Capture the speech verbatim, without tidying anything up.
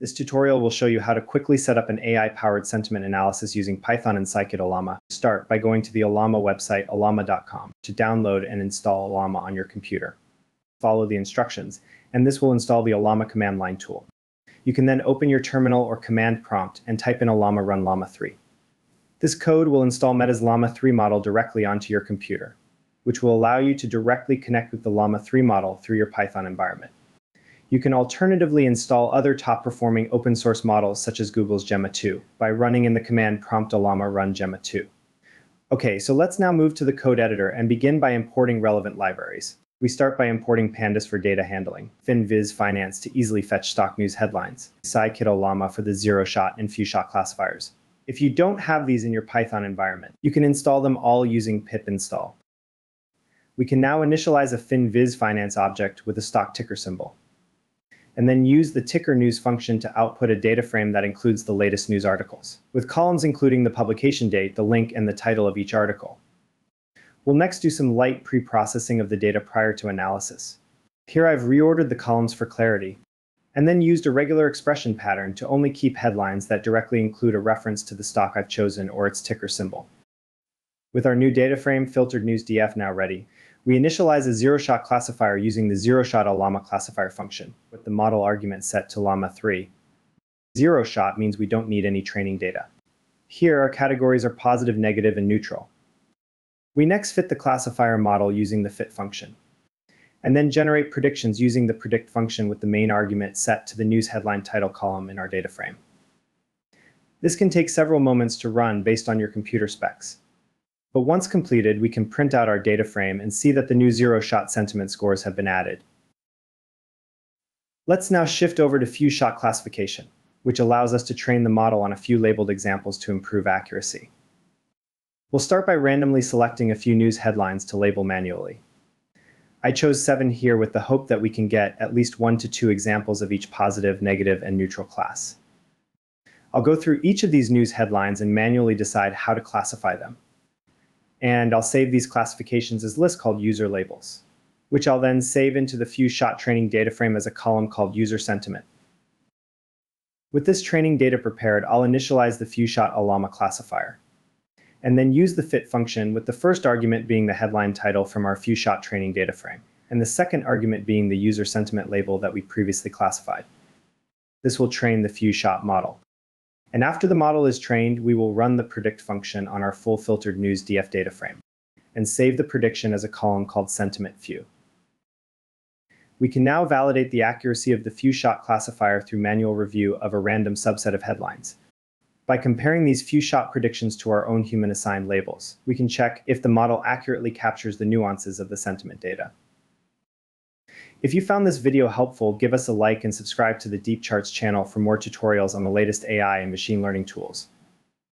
This tutorial will show you how to quickly set up an A I-powered sentiment analysis using Python and Scikit-Ollama. Start by going to the Ollama website, ollama dot com, to download and install Ollama on your computer. Follow the instructions, and this will install the Ollama command line tool. You can then open your terminal or command prompt and type in Ollama run Llama three. This code will install Meta's Llama three model directly onto your computer, which will allow you to directly connect with the Llama three model through your Python environment. You can alternatively install other top-performing open-source models such as Google's Gemma two by running in the command prompt Ollama run Gemma two. Okay, so let's now move to the code editor and begin by importing relevant libraries. We start by importing Pandas for data handling, FinVizFinance to easily fetch stock news headlines, Scikit-Ollama for the zero-shot and few-shot classifiers. If you don't have these in your Python environment, you can install them all using pip install. We can now initialize a FinVizFinance object with a stock ticker symbol, and then use the ticker news function to output a data frame that includes the latest news articles, with columns including the publication date, the link, and the title of each article. We'll next do some light pre-processing of the data prior to analysis. Here I've reordered the columns for clarity, and then used a regular expression pattern to only keep headlines that directly include a reference to the stock I've chosen or its ticker symbol. With our new data frame filtered news D F now ready, we initialize a zero-shot classifier using the zero-shot Ollama classifier function, with the model argument set to Llama three. Zero-shot means we don't need any training data. Here, our categories are positive, negative, and neutral. We next fit the classifier model using the fit function, and then generate predictions using the predict function with the main argument set to the news headline title column in our data frame. This can take several moments to run based on your computer specs. But once completed, we can print out our data frame and see that the new zero-shot sentiment scores have been added. Let's now shift over to few-shot classification, which allows us to train the model on a few labeled examples to improve accuracy. We'll start by randomly selecting a few news headlines to label manually. I chose seven here with the hope that we can get at least one to two examples of each positive, negative, and neutral class. I'll go through each of these news headlines and manually decide how to classify them. And I'll save these classifications as lists called user labels, which I'll then save into the few-shot training data frame as a column called user sentiment. With this training data prepared, I'll initialize the few-shot Ollama classifier, and then use the fit function with the first argument being the headline title from our few-shot training data frame, and the second argument being the user sentiment label that we previously classified. This will train the few-shot model. And after the model is trained, we will run the predict function on our full filtered news D F data frame and save the prediction as a column called sentiment few. We can now validate the accuracy of the few-shot classifier through manual review of a random subset of headlines. By comparing these few-shot predictions to our own human-assigned labels, we can check if the model accurately captures the nuances of the sentiment data. If you found this video helpful, give us a like and subscribe to the Deep Charts channel for more tutorials on the latest A I and machine learning tools.